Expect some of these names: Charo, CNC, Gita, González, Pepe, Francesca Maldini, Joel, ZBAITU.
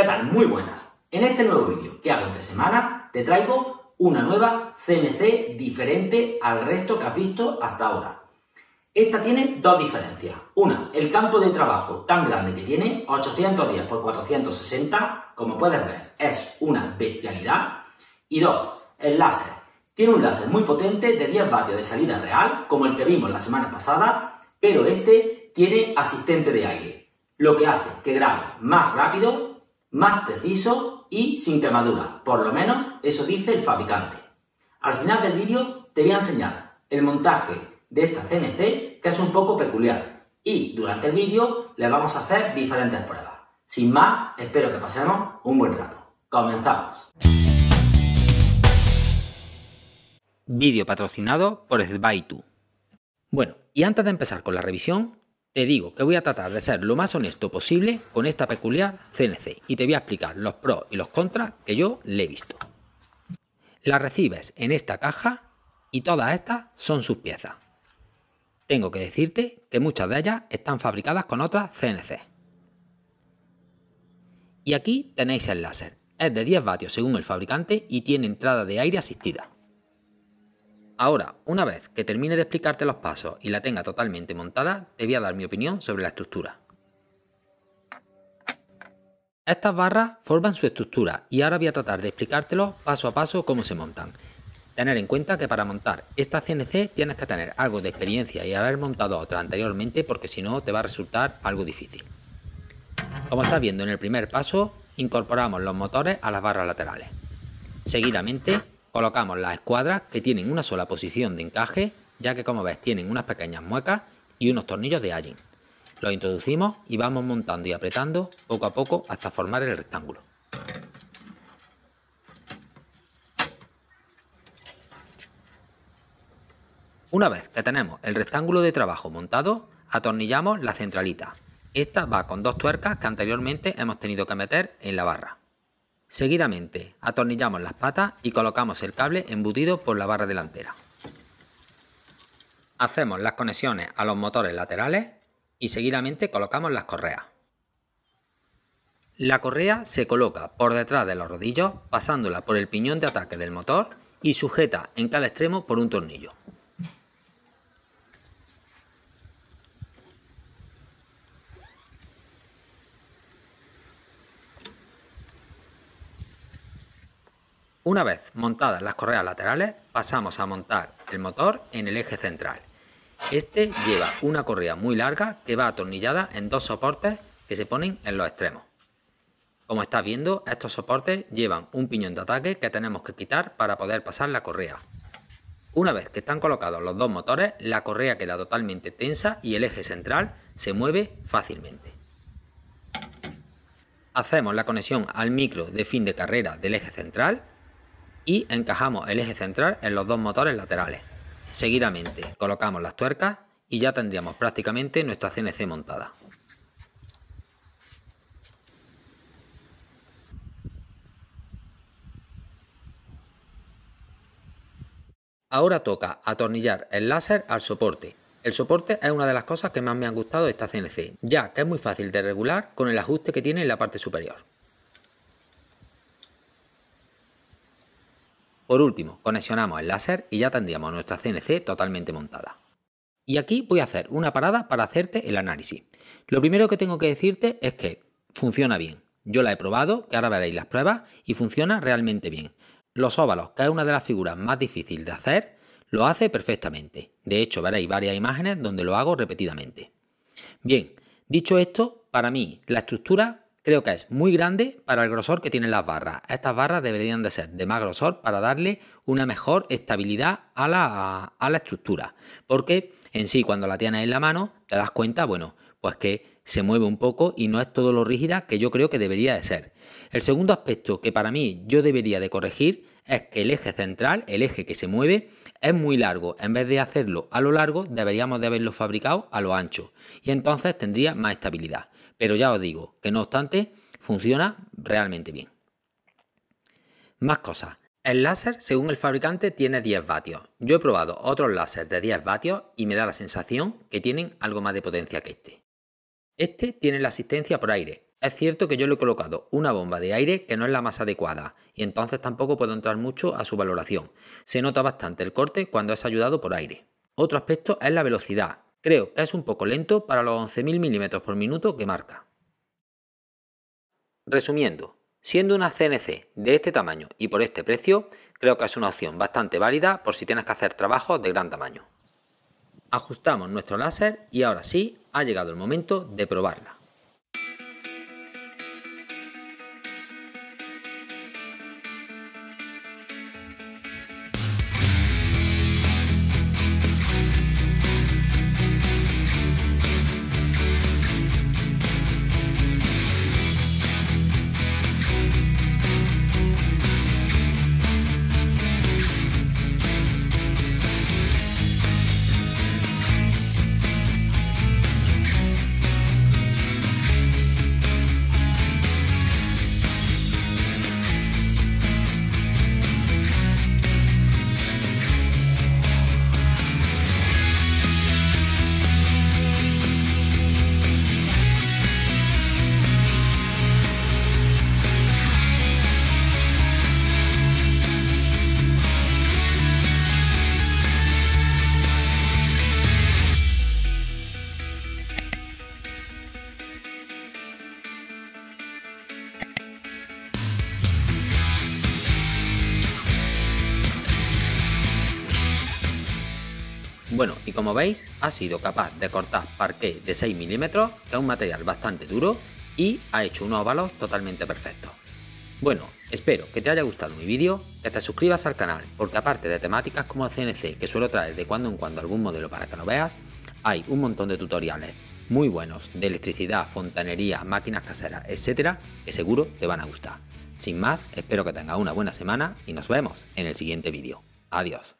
¿Qué tal? Muy buenas. En este nuevo vídeo que hago entre semanas te traigo una nueva CNC diferente al resto que has visto hasta ahora. Esta tiene dos diferencias. Una, el campo de trabajo tan grande que tiene, 810 x 460, como puedes ver, es una bestialidad. Y dos, el láser. Tiene un láser muy potente de 10 vatios de salida real, como el que vimos la semana pasada, pero este tiene asistente de aire, lo que hace que grabe más rápido, más preciso y sin quemadura. Por lo menos eso dice el fabricante. Al final del vídeo te voy a enseñar el montaje de esta CNC, que es un poco peculiar, y durante el vídeo le vamos a hacer diferentes pruebas. Sin más, espero que pasemos un buen rato. ¡Comenzamos! Vídeo patrocinado por ZBAITU. Bueno, y antes de empezar con la revisión, te digo que voy a tratar de ser lo más honesto posible con esta peculiar CNC y te voy a explicar los pros y los contras que yo le he visto. La recibes en esta caja y todas estas son sus piezas. Tengo que decirte que muchas de ellas están fabricadas con otras CNC. Y aquí tenéis el láser. Es de 10 vatios según el fabricante y tiene entrada de aire asistida. Ahora, una vez que termine de explicarte los pasos y la tenga totalmente montada, te voy a dar mi opinión sobre la estructura. Estas barras forman su estructura y ahora voy a tratar de explicártelo paso a paso cómo se montan. Tener en cuenta que para montar esta CNC tienes que tener algo de experiencia y haber montado otra anteriormente, porque si no te va a resultar algo difícil. Como estás viendo en el primer paso, incorporamos los motores a las barras laterales. Seguidamente colocamos las escuadras, que tienen una sola posición de encaje, ya que como ves tienen unas pequeñas muecas y unos tornillos de hallazgo. Los introducimos y vamos montando y apretando poco a poco hasta formar el rectángulo. Una vez que tenemos el rectángulo de trabajo montado, atornillamos la centralita. Esta va con dos tuercas que anteriormente hemos tenido que meter en la barra. Seguidamente atornillamos las patas y colocamos el cable embutido por la barra delantera. Hacemos las conexiones a los motores laterales y seguidamente colocamos las correas. La correa se coloca por detrás de los rodillos, pasándola por el piñón de ataque del motor y sujeta en cada extremo por un tornillo. Una vez montadas las correas laterales, pasamos a montar el motor en el eje central. Este lleva una correa muy larga que va atornillada en dos soportes que se ponen en los extremos. Como estás viendo, estos soportes llevan un piñón de ataque que tenemos que quitar para poder pasar la correa. Una vez que están colocados los dos motores, la correa queda totalmente tensa y el eje central se mueve fácilmente. Hacemos la conexión al micro de fin de carrera del eje central y encajamos el eje central en los dos motores laterales. Seguidamente colocamos las tuercas y ya tendríamos prácticamente nuestra CNC montada. Ahora toca atornillar el láser al soporte. El soporte es una de las cosas que más me han gustado de esta CNC, ya que es muy fácil de regular con el ajuste que tiene en la parte superior. Por último, conexionamos el láser y ya tendríamos nuestra CNC totalmente montada. Y aquí voy a hacer una parada para hacerte el análisis. Lo primero que tengo que decirte es que funciona bien. Yo la he probado, que ahora veréis las pruebas, y funciona realmente bien. Los óvalos, que es una de las figuras más difíciles de hacer, lo hace perfectamente. De hecho, veréis varias imágenes donde lo hago repetidamente. Bien, dicho esto, para mí la estructura creo que es muy grande para el grosor que tienen las barras. Estas barras deberían de ser de más grosor para darle una mejor estabilidad a la estructura. Porque en sí, cuando la tienes en la mano, te das cuenta, bueno, pues que se mueve un poco y no es todo lo rígida que yo creo que debería de ser. El segundo aspecto que para mí yo debería de corregir es que el eje central, el eje que se mueve, es muy largo. En vez de hacerlo a lo largo, deberíamos de haberlo fabricado a lo ancho. Y entonces tendría más estabilidad. Pero ya os digo que no obstante funciona realmente bien. Más cosas. El láser, según el fabricante, tiene 10 vatios. Yo he probado otros láser de 10 vatios y me da la sensación que tienen algo más de potencia que este. Este tiene la asistencia por aire. Es cierto que yo le he colocado una bomba de aire que no es la más adecuada y entonces tampoco puedo entrar mucho a su valoración. Se nota bastante el corte cuando es ayudado por aire. Otro aspecto es la velocidad. Creo que es un poco lento para los 11.000 milímetros por minuto que marca. Resumiendo, siendo una CNC de este tamaño y por este precio, creo que es una opción bastante válida por si tienes que hacer trabajos de gran tamaño. Ajustamos nuestro láser y ahora sí ha llegado el momento de probarla. Bueno, y como veis, ha sido capaz de cortar parquet de 6 milímetros, que es un material bastante duro, y ha hecho unos óvalos totalmente perfectos. Bueno, espero que te haya gustado mi vídeo, que te suscribas al canal, porque aparte de temáticas como el CNC, que suelo traer de cuando en cuando algún modelo para que lo veas, hay un montón de tutoriales muy buenos de electricidad, fontanería, máquinas caseras, etcétera, que seguro te van a gustar. Sin más, espero que tengas una buena semana y nos vemos en el siguiente vídeo. Adiós.